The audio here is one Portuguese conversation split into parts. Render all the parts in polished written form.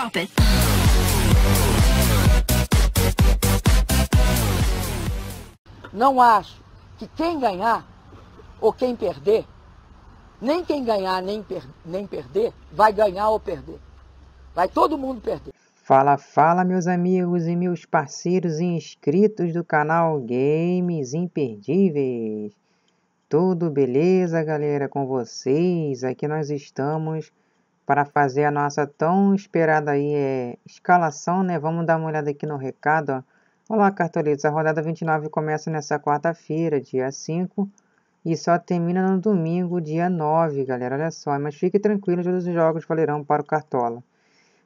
Drop it. Não acho que quem ganhar ou quem perder, nem quem ganhar nem perder, vai ganhar ou perder. Vai todo mundo perder. Fala, fala meus amigos e meus parceiros e inscritos do canal Games Imperdíveis. Tudo beleza, galera, com vocês? Aqui nós estamos para fazer a nossa tão esperada aí escalação, né? Vamos dar uma olhada aqui no recado, ó. Olá, cartoleiros, a rodada 29 começa nessa quarta-feira, dia 5, e só termina no domingo, dia 9, galera, olha só, mas fique tranquilo, todos os jogos valerão para o Cartola.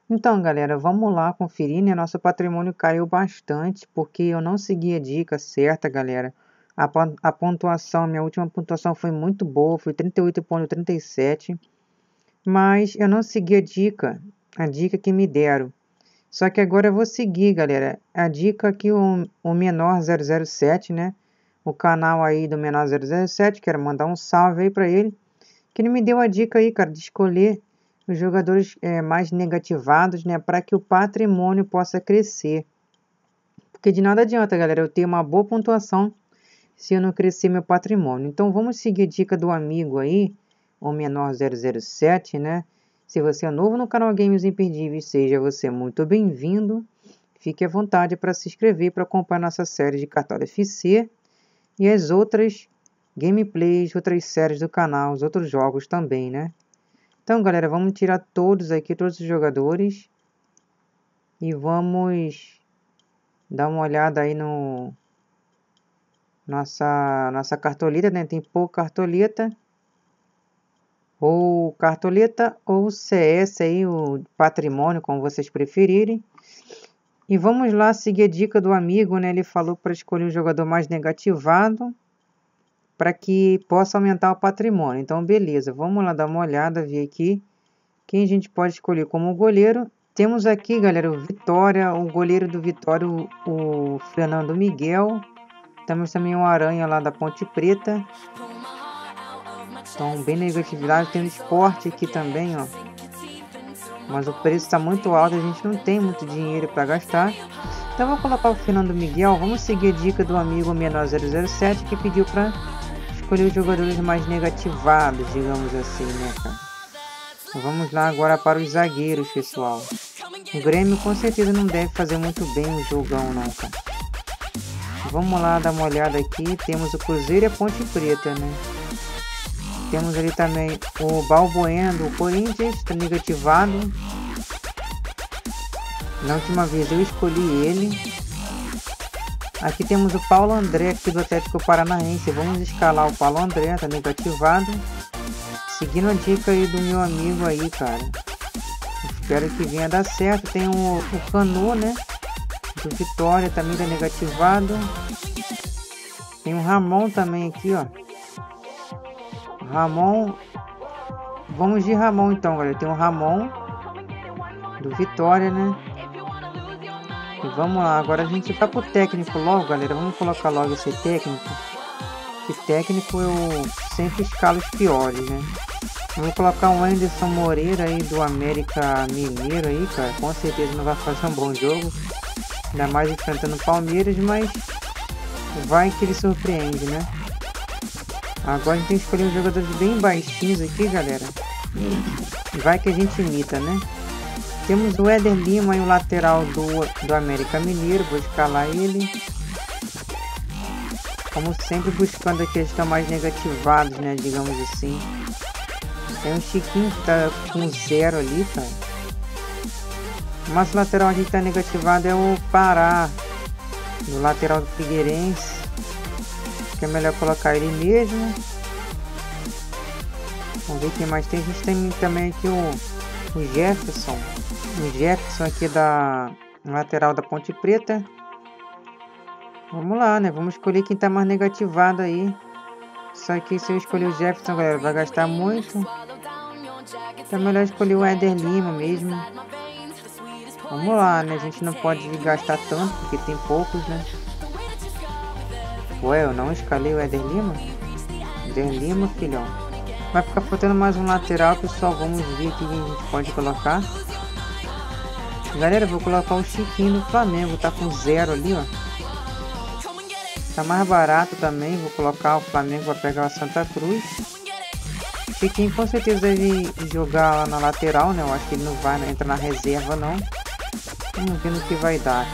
Então, galera, vamos lá conferir, né, nosso patrimônio caiu bastante, porque eu não segui a dica certa, galera, a pontuação, minha última pontuação foi muito boa, foi 38,37, mas eu não segui a dica que me deram. Só que agora eu vou seguir, galera, a dica que o Menor007, né, o canal aí do Menor007, quero mandar um salve aí pra ele, que ele me deu a dica aí, cara, de escolher os jogadores mais negativados, né, para que o patrimônio possa crescer. Porque de nada adianta, galera, eu ter uma boa pontuação se eu não crescer meu patrimônio. Então vamos seguir a dica do amigo aí, o Menor007, né. Se você é novo no canal Games Imperdíveis, seja você muito bem-vindo. Fique à vontade para se inscrever para acompanhar nossa série de Cartola FC e as outras gameplays, outras séries do canal, os outros jogos também, né? Então, galera, vamos tirar todos aqui, todos os jogadores. E vamos dar uma olhada aí no nossa cartoleta, né? Tem pouca cartoleta. Ou cartoleta ou CS aí, o patrimônio, como vocês preferirem. E vamos lá seguir a dica do amigo, né? Ele falou para escolher o jogador mais negativado para que possa aumentar o patrimônio. Então, beleza, vamos lá dar uma olhada, ver aqui quem a gente pode escolher como goleiro. Temos aqui, galera, o Vitória, o goleiro do Vitória, o Fernando Miguel. Temos também o Aranha lá da Ponte Preta. Então, bem negatividade, tem o esporte aqui também, ó. Mas o preço está muito alto, a gente não tem muito dinheiro para gastar. Então, vou colocar o Fernando Miguel. Vamos seguir a dica do amigo Menor007, que pediu para escolher os jogadores mais negativados, digamos assim, né, cara? Vamos lá agora para os zagueiros, pessoal. O Grêmio, com certeza, não deve fazer muito bem o jogão, não, cara. Vamos lá dar uma olhada aqui. Temos o Cruzeiro e a Ponte Preta, né? Temos ali também o Balbuena do Corinthians, está negativado. Na última vez eu escolhi ele. Aqui temos o Paulo André, aqui do Atlético Paranaense. Vamos escalar o Paulo André, está negativado. Seguindo a dica aí do meu amigo aí, cara. Espero que venha dar certo. Tem o Canu, né? Do Vitória, também está negativado. Tem o Ramon também aqui, ó. Ramon, vamos de Ramon então, galera. Tem o Ramon do Vitória, né? E vamos lá, agora a gente tá pro técnico logo, galera. Vamos colocar logo esse técnico. Que técnico eu sempre escalo os piores, né? Vamos colocar o Anderson Moreira aí do América Mineiro aí, cara. Com certeza não vai fazer um bom jogo, ainda mais enfrentando o Palmeiras, mas vai que ele surpreende, né? Agora a gente tem que escolher uns jogadores bem baixinhos aqui, galera. Vai que a gente imita, né? Temos o Éder Lima e o lateral do América Mineiro. Vou escalar ele. Como sempre, buscando aqui eles estão mais negativados, né? Digamos assim. Tem um Chiquinho que tá com zero ali, cara. Mas o lateral aqui que tá negativado é o Pará. Do lateral do Figueirense. É melhor colocar ele mesmo. Vamos ver quem mais tem. A gente tem também aqui o Jefferson. O Jefferson aqui da lateral da Ponte Preta. Vamos lá, né? Vamos escolher quem tá mais negativado aí. Só que se eu escolher o Jefferson, galera, vai gastar muito. Então é melhor escolher o Éder Lima mesmo. Vamos lá, né? A gente não pode gastar tanto, porque tem poucos, né? Ué, eu não escalei o Éder Lima? Éder Lima, filhão. Vai ficar faltando mais um lateral, pessoal. Vamos ver o que a gente pode colocar. Galera, eu vou colocar o Chiquinho do Flamengo, tá com 0 ali, ó. Tá mais barato também, vou colocar o Flamengo para pegar a Santa Cruz. Chiquinho com certeza deve jogar lá na lateral, né? Eu acho que ele não vai entrar na reserva, não. Vamos ver no que vai dar.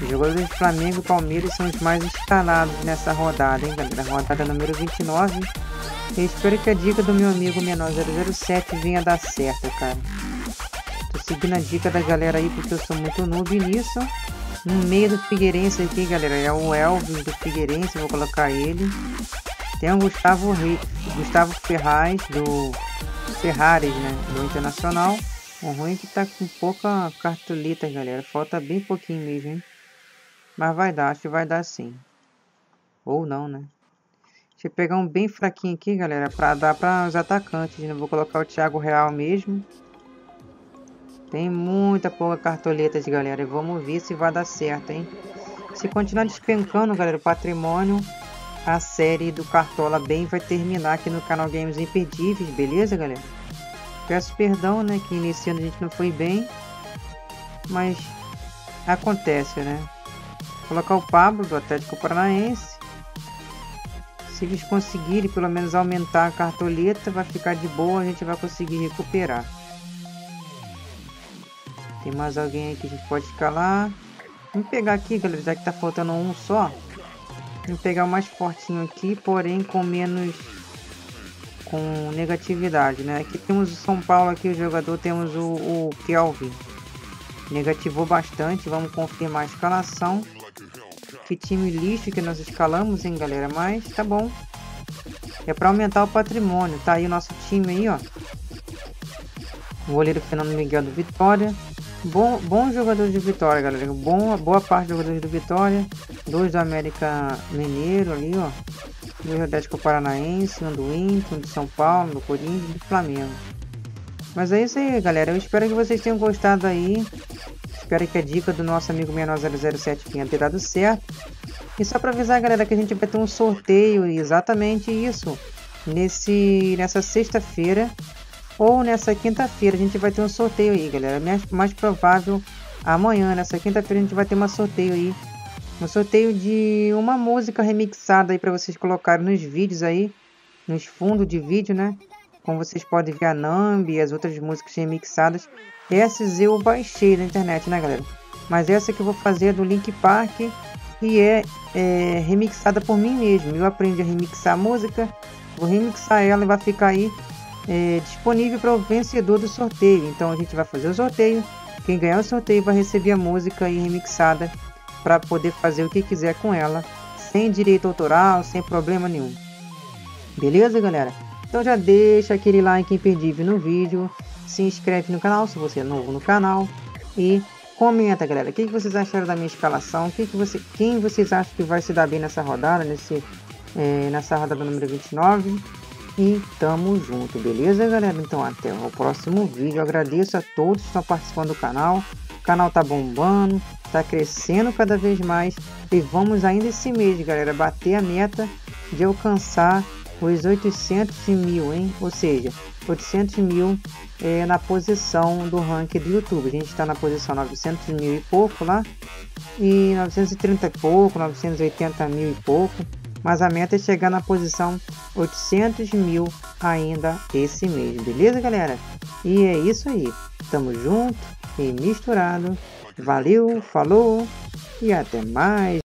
Os jogadores do Flamengo e Palmeiras são os mais instalados nessa rodada, hein, galera? Rodada número 29. Eu espero que a dica do meu amigo Menor007 venha dar certo, cara. Tô seguindo a dica da galera aí porque eu sou muito noob nisso. No meio do Figueirense aqui, galera, é o Elvis do Figueirense, vou colocar ele. Tem o Gustavo Ferraz do Ferraris, né, do Internacional. O ruim é que tá com pouca cartoleta, galera. Falta bem pouquinho mesmo, hein? Mas vai dar, acho que vai dar sim. Ou não, né? Deixa eu pegar um bem fraquinho aqui, galera, pra dar para os atacantes, né? Vou colocar o Thiago Real mesmo. Tem muita pouca cartoletas, galera. E vamos ver se vai dar certo, hein? Se continuar despencando, galera, o patrimônio, a série do Cartola bem vai terminar aqui no canal Games Imperdíveis, beleza, galera? Peço perdão, né, que iniciando a gente não foi bem, mas acontece, né? Vou colocar o Pablo do Atlético Paranaense. Se eles conseguirem pelo menos aumentar a cartoleta, vai ficar de boa, a gente vai conseguir recuperar. Tem mais alguém aí que a gente pode escalar. Vamos pegar aqui, galera, já que tá faltando um só. Vamos pegar o mais fortinho aqui, porém com menos... com negatividade, né? Aqui temos o São Paulo, aqui o jogador, temos o Kelvin, negativou bastante. Vamos confirmar a escalação. Que time lixo que nós escalamos, hein, galera, mas tá bom, é para aumentar o patrimônio. Tá aí o nosso time aí, ó, o goleiro Fernando Miguel do Vitória, bom jogador de Vitória, galera, boa parte de jogadores do Vitória, 2 do América Mineiro ali, ó, do Atlético Paranaense, um do Inter, um do São Paulo, do Corinthians e do Flamengo. Mas é isso aí, galera. Eu espero que vocês tenham gostado aí. Espero que a dica do nosso amigo Menor007 tenha dado certo. E só para avisar, galera, que a gente vai ter um sorteio, exatamente isso, nessa sexta-feira ou nessa quinta-feira. A gente vai ter um sorteio aí, galera. Mais provável amanhã, nessa quinta-feira, a gente vai ter um sorteio aí. Um sorteio de uma música remixada aí para vocês colocarem nos vídeos aí, nos fundos de vídeo, né? Como vocês podem ver, a Nambi e as outras músicas remixadas. Essas eu baixei na internet, né, galera? Mas essa que eu vou fazer é do Linkin Park e é remixada por mim mesmo. Eu aprendi a remixar a música, vou remixar ela e vai ficar aí disponível para o vencedor do sorteio. Então a gente vai fazer o sorteio. Quem ganhar o sorteio vai receber a música aí remixada, para poder fazer o que quiser com ela, sem direito autoral, sem problema nenhum. Beleza, galera? Então já deixa aquele like imperdível no vídeo, se inscreve no canal se você é novo no canal e comenta, galera, o que vocês acharam da minha escalação, quem vocês acham que vai se dar bem nessa rodada, nessa rodada número 29. E tamo junto, beleza, galera? Então até o próximo vídeo. Eu agradeço a todos que estão participando do canal. O canal tá bombando, tá crescendo cada vez mais e vamos ainda esse mês, galera, bater a meta de alcançar os 800 mil, hein? Ou seja, 800 mil na posição do ranking do YouTube. A gente está na posição 900 mil e pouco lá, e 930 e pouco, 980 mil e pouco, mas a meta é chegar na posição 800 mil ainda esse mês, beleza, galera? E é isso aí, tamo junto e misturado. Valeu, falou e até mais.